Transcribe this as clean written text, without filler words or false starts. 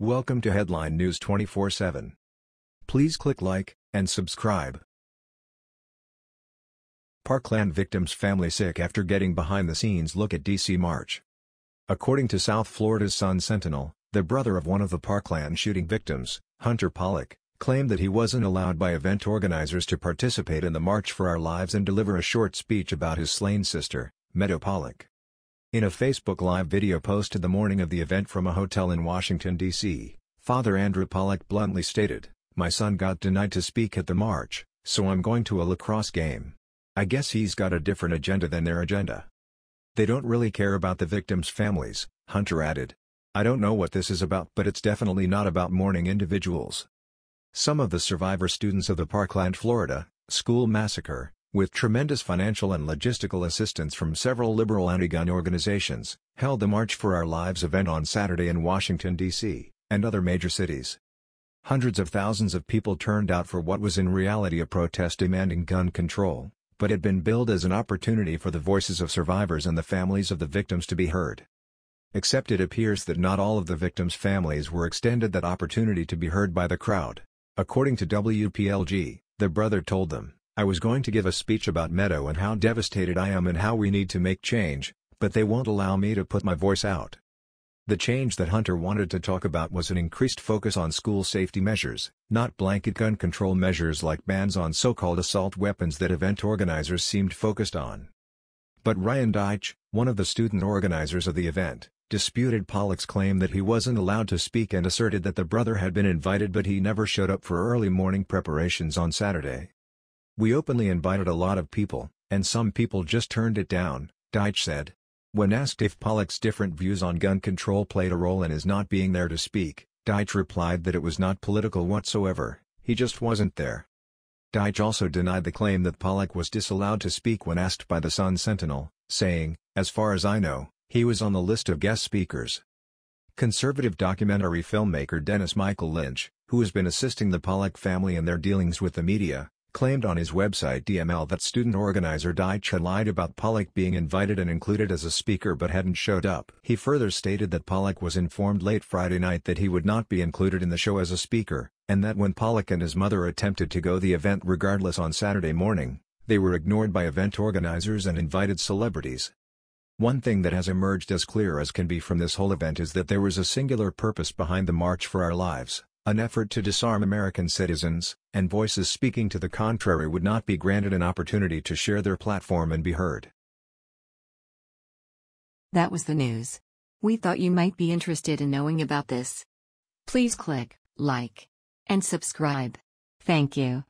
Welcome to Headline News 24/7. Please click like and subscribe. Parkland victim's family sick after getting behind-the-scenes look at DC March. According to South Florida's Sun Sentinel, the brother of one of the Parkland shooting victims, Hunter Pollack, claimed that he wasn't allowed by event organizers to participate in the March for Our Lives and deliver a short speech about his slain sister, Meadow Pollack. In a Facebook Live video posted the morning of the event from a hotel in Washington, D.C., Father Andrew Pollack bluntly stated, "My son got denied to speak at the march, so I'm going to a lacrosse game. I guess he's got a different agenda than their agenda. They don't really care about the victims' families," Hunter added. "I don't know what this is about, but it's definitely not about mourning individuals." Some of the survivor students of the Parkland, Florida, school massacre, with tremendous financial and logistical assistance from several liberal anti-gun organizations, held the March for Our Lives event on Saturday in Washington, D.C., and other major cities. Hundreds of thousands of people turned out for what was in reality a protest demanding gun control, but had been billed as an opportunity for the voices of survivors and the families of the victims to be heard. Except it appears that not all of the victims' families were extended that opportunity to be heard by the crowd. According to WPLG, the brother told them, "I was going to give a speech about Meadow and how devastated I am and how we need to make change, but they won't allow me to put my voice out." The change that Hunter wanted to talk about was an increased focus on school safety measures, not blanket gun control measures like bans on so-called assault weapons that event organizers seemed focused on. But Ryan Deitsch, one of the student organizers of the event, disputed Pollack's claim that he wasn't allowed to speak and asserted that the brother had been invited but he never showed up for early morning preparations on Saturday. "We openly invited a lot of people, and some people just turned it down," Deitsch said. When asked if Pollack's different views on gun control played a role in his not being there to speak, Deitsch replied that it was not political whatsoever, he just wasn't there. Deitsch also denied the claim that Pollack was disallowed to speak when asked by the Sun Sentinel, saying, "As far as I know, he was on the list of guest speakers." Conservative documentary filmmaker Dennis Michael Lynch, who has been assisting the Pollack family in their dealings with the media, claimed on his website DML that student organizer Deitsch had lied about Pollack being invited and included as a speaker but hadn't showed up. He further stated that Pollack was informed late Friday night that he would not be included in the show as a speaker, and that when Pollack and his mother attempted to go the event regardless on Saturday morning, they were ignored by event organizers and invited celebrities. One thing that has emerged as clear as can be from this whole event is that there was a singular purpose behind the March for Our Lives. An effort to disarm American citizens, and voices speaking to the contrary would not be granted an opportunity to share their platform and be heard. That was the news. We thought you might be interested in knowing about this. Please click like and subscribe. Thank you.